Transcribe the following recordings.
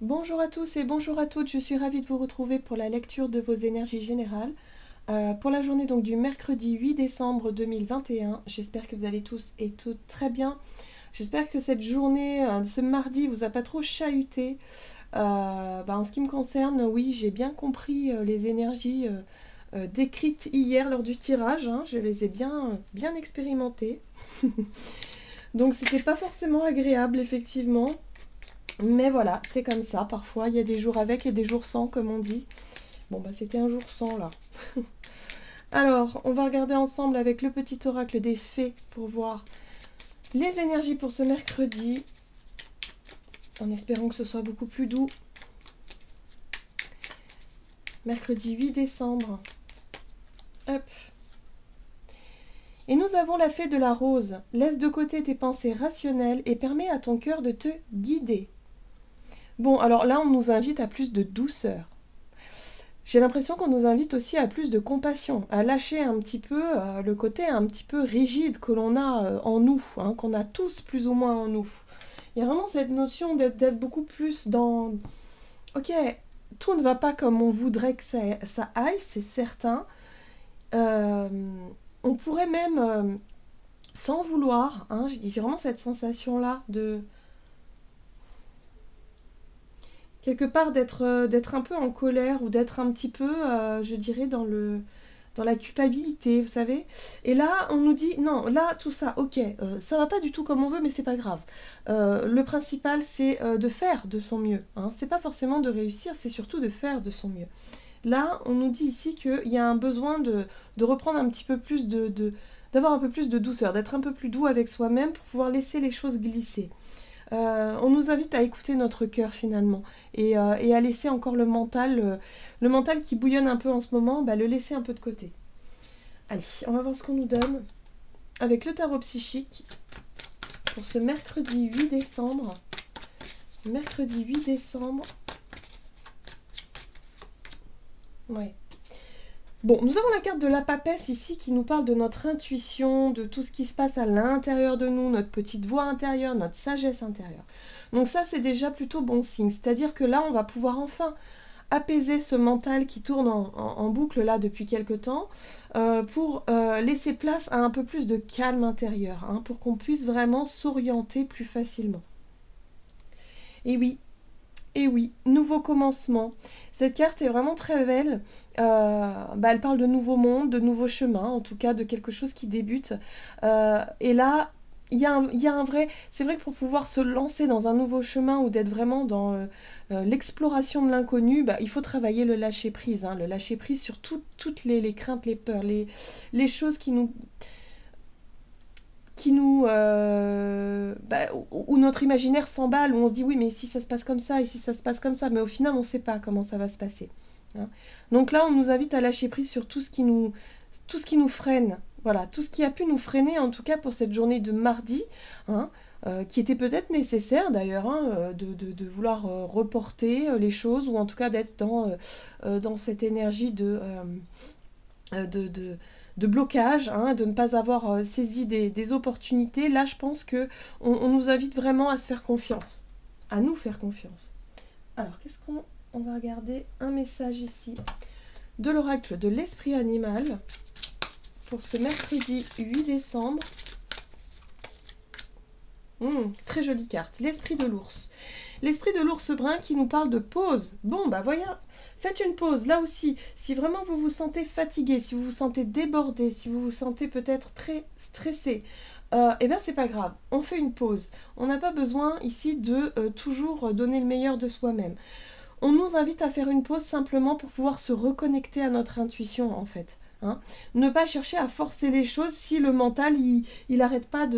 Bonjour à tous et bonjour à toutes, je suis ravie de vous retrouver pour la lecture de vos énergies générales pour la journée donc, du mercredi 8 décembre 2021. J'espère que vous allez tous et toutes très bien. J'espère que cette journée, ce mardi, vous a pas trop chahuté. En ce qui me concerne, oui, j'ai bien compris les énergies décrites hier lors du tirage. Hein, je les ai bien expérimentées. Donc c'était pas forcément agréable effectivement. Mais voilà, c'est comme ça, parfois, il y a des jours avec et des jours sans, comme on dit. Bon, bah c'était un jour sans, là. Alors, on va regarder ensemble avec le petit oracle des fées pour voir les énergies pour ce mercredi, en espérant que ce soit beaucoup plus doux. Mercredi 8 décembre. Hop. Et nous avons la fée de la rose. Laisse de côté tes pensées rationnelles et permets à ton cœur de te guider. Bon, alors là, on nous invite à plus de douceur. J'ai l'impression qu'on nous invite aussi à plus de compassion, à lâcher un petit peu le côté un petit peu rigide que l'on a en nous, hein, qu'on a tous plus ou moins en nous. Il y a vraiment cette notion d'être beaucoup plus dans... Ok, tout ne va pas comme on voudrait que ça aille, c'est certain. On pourrait même, sans vouloir, hein, j'ai vraiment cette sensation-là de... quelque part d'être un peu en colère ou d'être un petit peu, je dirais, dans la culpabilité, vous savez. Et là, on nous dit, non, là, tout ça, ok, ça va pas du tout comme on veut, mais c'est pas grave. Le principal, c'est de faire de son mieux. Hein. C'est pas forcément de réussir, c'est surtout de faire de son mieux. Là, on nous dit ici qu'il y a un besoin de reprendre un petit peu plus d'avoir un peu plus de douceur, d'être un peu plus doux avec soi-même pour pouvoir laisser les choses glisser. On nous invite à écouter notre cœur finalement et à laisser encore le mental qui bouillonne un peu en ce moment, bah, le laisser un peu de côté. Allez, on va voir ce qu'on nous donne avec le tarot psychique pour ce mercredi 8 décembre. Mercredi 8 décembre. Ouais. Bon, nous avons la carte de la papesse ici qui nous parle de notre intuition, de tout ce qui se passe à l'intérieur de nous, notre petite voix intérieure, notre sagesse intérieure. Donc ça, c'est déjà plutôt bon signe. C'est-à-dire que là, on va pouvoir enfin apaiser ce mental qui tourne en boucle là depuis quelque temps pour laisser place à un peu plus de calme intérieur, hein, pour qu'on puisse vraiment s'orienter plus facilement. Et oui. Et oui, nouveau commencement. Cette carte est vraiment très belle. Elle parle de nouveau monde, de nouveaux chemins, en tout cas de quelque chose qui débute. Et là, il y a un vrai... C'est vrai que pour pouvoir se lancer dans un nouveau chemin ou d'être vraiment dans l'exploration de l'inconnu, bah, il faut travailler le lâcher-prise. Hein, le lâcher-prise sur toutes les craintes, les peurs, les choses où notre imaginaire s'emballe, où on se dit oui mais si ça se passe comme ça, et si ça se passe comme ça, mais au final on ne sait pas comment ça va se passer. Hein. Donc là on nous invite à lâcher prise sur tout ce qui nous freine, voilà, tout ce qui a pu nous freiner en tout cas pour cette journée de mardi, hein, qui était peut-être nécessaire d'ailleurs hein, de vouloir reporter les choses, ou en tout cas d'être dans cette énergie de blocage, hein, de ne pas avoir saisi des opportunités. Là, je pense qu'on nous invite vraiment à se faire confiance, à nous faire confiance. Alors, qu'est-ce qu'on va regarder? Un message ici de l'oracle de l'esprit animal pour ce mercredi 8 décembre. Très jolie carte, l'esprit de l'ours. L'esprit de l'ours brun qui nous parle de pause. Bon, bah voyez, faites une pause. Là aussi, si vraiment vous vous sentez fatigué, si vous vous sentez débordé, si vous vous sentez peut-être très stressé, eh bien c'est pas grave, on fait une pause. On n'a pas besoin ici de toujours donner le meilleur de soi-même. On nous invite à faire une pause simplement pour pouvoir se reconnecter à notre intuition en fait. Hein. Ne pas chercher à forcer les choses si le mental, il n'arrête pas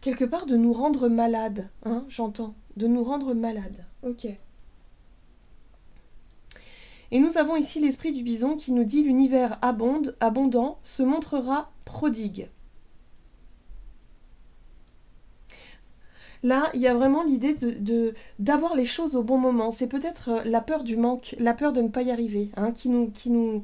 quelque part de nous rendre malades, hein, j'entends, de nous rendre malades, ok. Et nous avons ici l'esprit du bison qui nous dit « L'univers abondant se montrera prodigue ». Là, il y a vraiment l'idée d'avoir les choses au bon moment. C'est peut-être la peur du manque, la peur de ne pas y arriver, hein, qui nous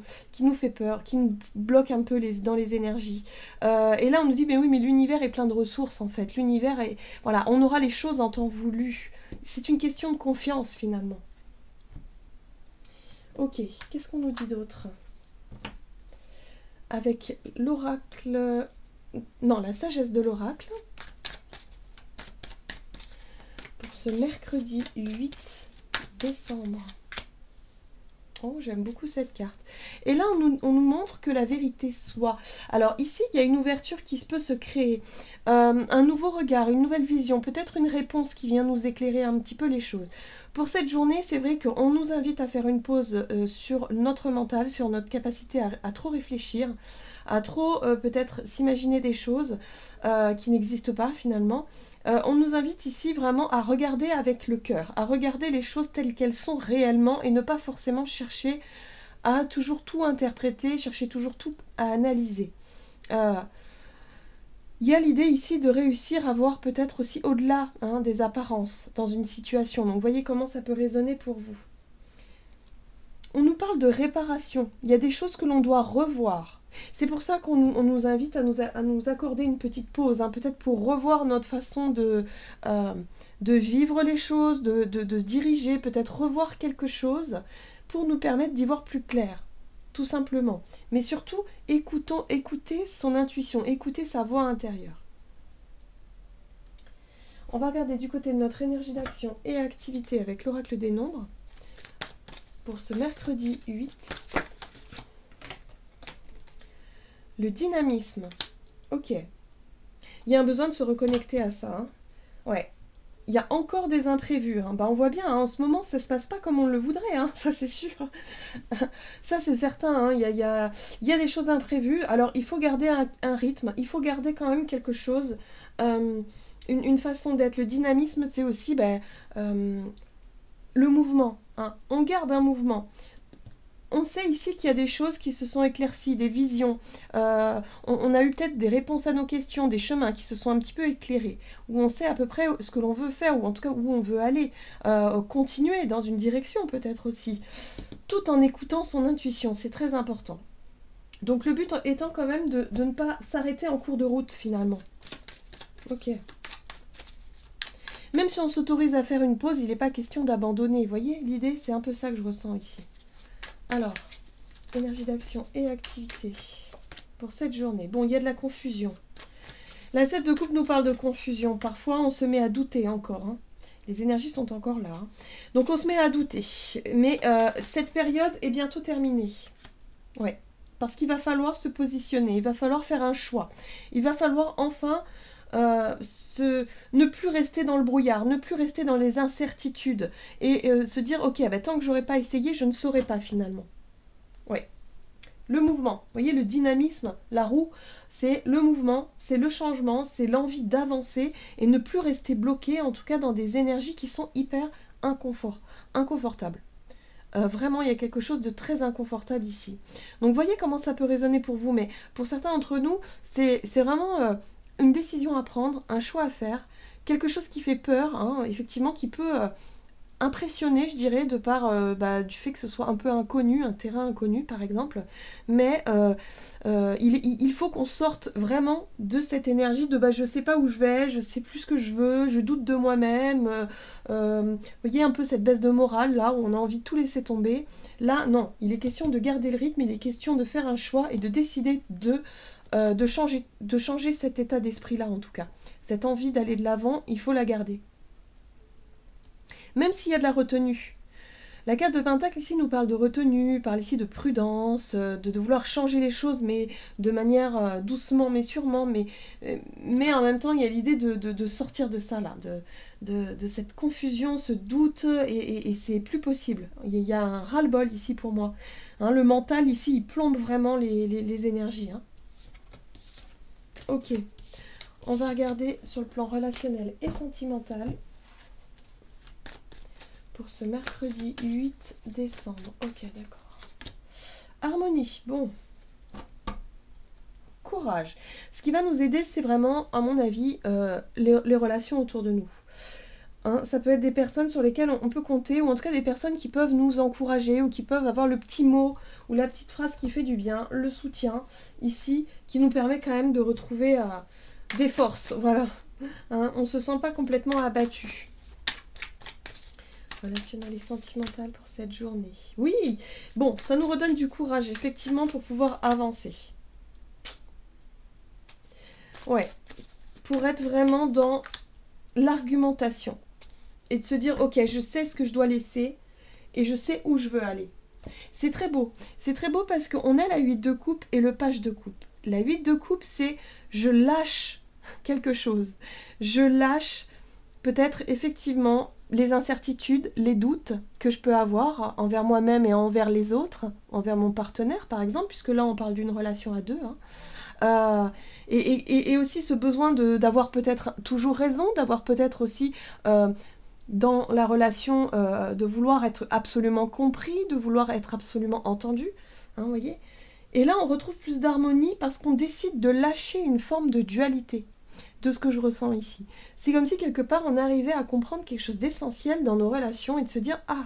fait peur, qui nous bloque un peu dans les énergies. Et là, on nous dit, mais oui, mais l'univers est plein de ressources, en fait. L'univers est... Voilà, on aura les choses en temps voulu. C'est une question de confiance, finalement. Ok, qu'est-ce qu'on nous dit d'autre ? Avec l'oracle... Non, la sagesse de l'oracle. Pour ce mercredi 8 décembre. Oh, j'aime beaucoup cette carte. Et là, on nous montre que la vérité soit. Alors ici, il y a une ouverture qui peut se créer. Un nouveau regard, une nouvelle vision, peut-être une réponse qui vient nous éclairer un petit peu les choses. Pour cette journée, c'est vrai qu'on nous invite à faire une pause sur notre mental, sur notre capacité à trop réfléchir, à trop peut-être s'imaginer des choses qui n'existent pas finalement. On nous invite ici vraiment à regarder avec le cœur, à regarder les choses telles qu'elles sont réellement et ne pas forcément chercher à toujours tout interpréter, chercher toujours tout à analyser. Il y a l'idée ici de réussir à voir peut-être aussi au-delà des apparences dans une situation. Donc voyez comment ça peut résonner pour vous. On nous parle de réparation. Il y a des choses que l'on doit revoir. C'est pour ça qu'on nous invite à nous accorder une petite pause, peut-être pour revoir notre façon de vivre les choses, de se diriger, peut-être revoir quelque chose pour nous permettre d'y voir plus clair, tout simplement. Mais surtout, écoutez son intuition, écoutez sa voix intérieure. On va regarder du côté de notre énergie d'action et activité avec l'oracle des nombres. Pour ce mercredi 8, le dynamisme. Ok, il y a un besoin de se reconnecter à ça, ouais, il y a encore des imprévus, bah, on voit bien, en ce moment ça se passe pas comme on le voudrait, ça c'est sûr, ça c'est certain, il y a des choses imprévues, alors il faut garder un rythme, il faut garder quand même quelque chose, une façon d'être. Le dynamisme, c'est aussi le mouvement. On garde un mouvement. On sait ici qu'il y a des choses qui se sont éclaircies, des visions. On a eu peut-être des réponses à nos questions, des chemins qui se sont un petit peu éclairés, où on sait à peu près ce que l'on veut faire, ou en tout cas où on veut aller, continuer dans une direction peut-être aussi, tout en écoutant son intuition, c'est très important. Donc le but étant quand même de ne pas s'arrêter en cours de route finalement. Ok. Même si on s'autorise à faire une pause, il n'est pas question d'abandonner. Vous voyez, l'idée, c'est un peu ça que je ressens ici. Alors, énergie d'action et activité pour cette journée. Bon, il y a de la confusion. La 7 de coupe nous parle de confusion. Parfois, on se met à douter encore. Les énergies sont encore là. Donc, on se met à douter. Mais cette période est bientôt terminée. Ouais, parce qu'il va falloir se positionner. Il va falloir faire un choix. Il va falloir enfin... ne plus rester dans le brouillard, ne plus rester dans les incertitudes et se dire ok, bah, tant que j'aurais pas essayé, je ne saurais pas finalement. Ouais. Le mouvement, vous voyez, le dynamisme, la roue, c'est le mouvement, c'est le changement, c'est l'envie d'avancer et ne plus rester bloqué, en tout cas dans des énergies qui sont hyper inconfortables. Vraiment, il y a quelque chose de très inconfortable ici. Donc voyez comment ça peut résonner pour vous, mais pour certains d'entre nous, c'est vraiment... une décision à prendre, un choix à faire, quelque chose qui fait peur, effectivement, qui peut impressionner, je dirais, de par du fait que ce soit un peu inconnu, un terrain inconnu, par exemple. Mais il faut qu'on sorte vraiment de cette énergie de « je sais pas où je vais, je sais plus ce que je veux, je doute de moi-même ». Vous voyez un peu cette baisse de morale, là, où on a envie de tout laisser tomber. Là, non, il est question de garder le rythme, il est question de faire un choix et de décider de changer cet état d'esprit-là, en tout cas. Cette envie d'aller de l'avant, il faut la garder. Même s'il y a de la retenue. La carte de Pentacle ici nous parle de retenue, parle ici de prudence, de vouloir changer les choses, mais de manière doucement, mais sûrement. Mais en même temps, il y a l'idée de sortir de ça, là, de cette confusion, ce doute, et c'est plus possible. Il y a un ras-le-bol ici pour moi. Le mental ici, il plombe vraiment les énergies. Ok, on va regarder sur le plan relationnel et sentimental pour ce mercredi 8 décembre. Ok, d'accord. Harmonie, bon. encourage. Ce qui va nous aider, c'est vraiment, à mon avis, les relations autour de nous. Hein, ça peut être des personnes sur lesquelles on peut compter, ou en tout cas des personnes qui peuvent nous encourager, ou qui peuvent avoir le petit mot, ou la petite phrase qui fait du bien, le soutien, ici, qui nous permet quand même de retrouver des forces, voilà. Hein, on ne se sent pas complètement abattu. Relationnel et sentimental pour cette journée. Oui, bon, ça nous redonne du courage, effectivement, pour pouvoir avancer. Ouais, pour être vraiment dans l'argumentation. Et de se dire, ok, je sais ce que je dois laisser et je sais où je veux aller. C'est très beau. C'est très beau parce qu'on a la 8 de coupe et le page de coupe. La 8 de coupe, c'est je lâche quelque chose. Je lâche peut-être effectivement les incertitudes, les doutes que je peux avoir envers moi-même et envers les autres, envers mon partenaire par exemple, puisque là on parle d'une relation à deux. Hein. Et aussi ce besoin d'avoir peut-être toujours raison, d'avoir peut-être aussi dans la relation de vouloir être absolument compris, de vouloir être absolument entendu. Hein, vous voyez ? Et là, on retrouve plus d'harmonie parce qu'on décide de lâcher une forme de dualité de ce que je ressens ici. C'est comme si, quelque part, on arrivait à comprendre quelque chose d'essentiel dans nos relations et de se dire « Ah,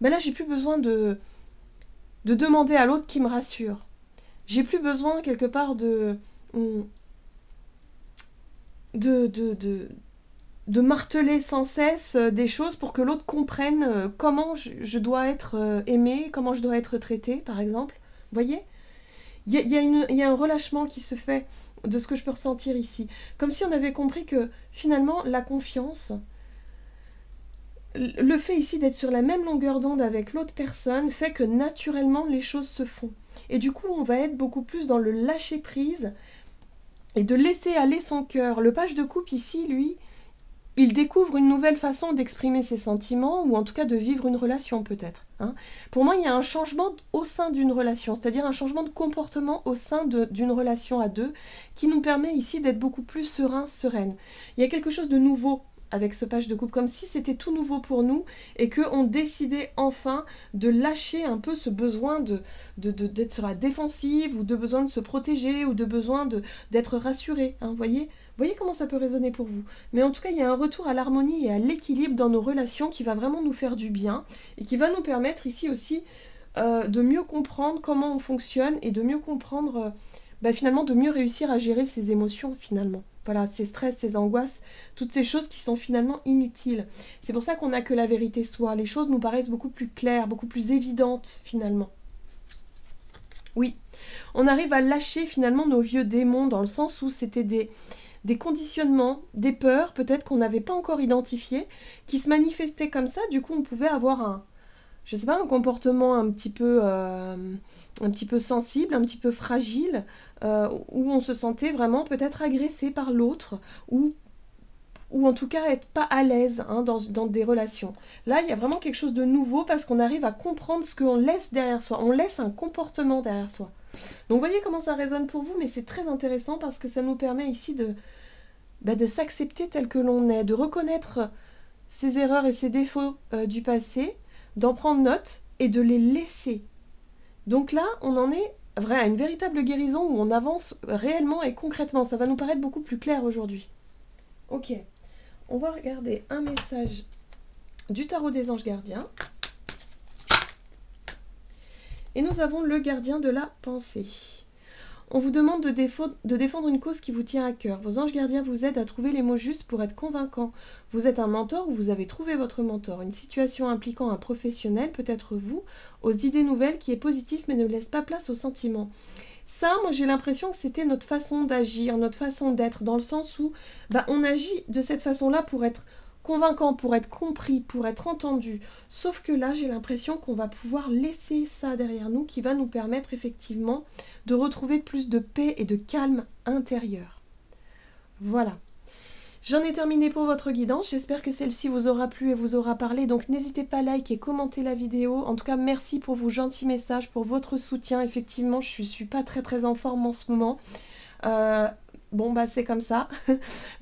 ben là, j'ai plus besoin de demander à l'autre qui me rassure. J'ai plus besoin, quelque part, de marteler sans cesse des choses pour que l'autre comprenne comment je dois être aimée, comment je dois être traitée, par exemple. » Vous voyez, il y a un relâchement qui se fait de ce que je peux ressentir ici. Comme si on avait compris que, finalement, la confiance, le fait ici d'être sur la même longueur d'onde avec l'autre personne, fait que naturellement les choses se font. Et du coup, on va être beaucoup plus dans le lâcher-prise et de laisser aller son cœur. Le page de coupe ici, lui, il découvre une nouvelle façon d'exprimer ses sentiments ou en tout cas de vivre une relation peut-être. Hein. Pour moi, il y a un changement au sein d'une relation, c'est-à-dire un changement de comportement au sein d'une relation à deux qui nous permet ici d'être beaucoup plus serein, sereine. Il y a quelque chose de nouveau avec ce page de coupe, comme si c'était tout nouveau pour nous et qu'on décidait enfin de lâcher un peu ce besoin d'être sur la défensive ou de besoin de se protéger ou de besoin d'être rassuré. Hein, voyez comment ça peut résonner pour vous. Mais en tout cas, il y a un retour à l'harmonie et à l'équilibre dans nos relations qui va vraiment nous faire du bien et qui va nous permettre ici aussi de mieux comprendre comment on fonctionne et de mieux comprendre, finalement, de mieux réussir à gérer ses émotions finalement. Voilà, ces stress, ces angoisses, toutes ces choses qui sont finalement inutiles. C'est pour ça qu'on n'a que la vérité soi. Les choses nous paraissent beaucoup plus claires, beaucoup plus évidentes finalement. Oui, on arrive à lâcher finalement nos vieux démons dans le sens où c'était des conditionnements, des peurs peut-être qu'on n'avait pas encore identifiées, qui se manifestaient comme ça. Du coup, on pouvait avoir un comportement un petit peu sensible, un petit peu fragile, où on se sentait vraiment peut-être agressé par l'autre, ou en tout cas être pas à l'aise hein, dans des relations. Là, il y a vraiment quelque chose de nouveau parce qu'on arrive à comprendre ce qu'on laisse derrière soi. On laisse un comportement derrière soi. Donc, voyez comment ça résonne pour vous, mais c'est très intéressant parce que ça nous permet ici de s'accepter tel que l'on est, de reconnaître ses erreurs et ses défauts du passé, d'en prendre note et de les laisser. Donc là, on en est à une véritable guérison où on avance réellement et concrètement. Ça va nous paraître beaucoup plus clair aujourd'hui. Ok, on va regarder un message du tarot des anges gardiens. Et nous avons le gardien de la pensée. On vous demande de défendre une cause qui vous tient à cœur. Vos anges gardiens vous aident à trouver les mots justes pour être convaincants. Vous êtes un mentor ou vous avez trouvé votre mentor. Une situation impliquant un professionnel, peut-être vous, aux idées nouvelles qui est positif mais ne laisse pas place aux sentiments. Ça, moi j'ai l'impression que c'était notre façon d'agir, notre façon d'être, dans le sens où on agit de cette façon-là pour être convaincant, pour être compris, pour être entendu. Sauf que là, j'ai l'impression qu'on va pouvoir laisser ça derrière nous, qui va nous permettre effectivement de retrouver plus de paix et de calme intérieur. Voilà. J'en ai terminé pour votre guidance. J'espère que celle-ci vous aura plu et vous aura parlé. Donc n'hésitez pas à liker et commenter la vidéo. En tout cas, merci pour vos gentils messages, pour votre soutien. Effectivement, je ne suis pas très en forme en ce moment. Bon, c'est comme ça,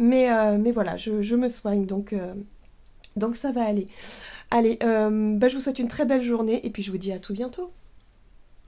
mais voilà, je me soigne, donc ça va aller. Allez, je vous souhaite une très belle journée, et puis je vous dis à tout bientôt.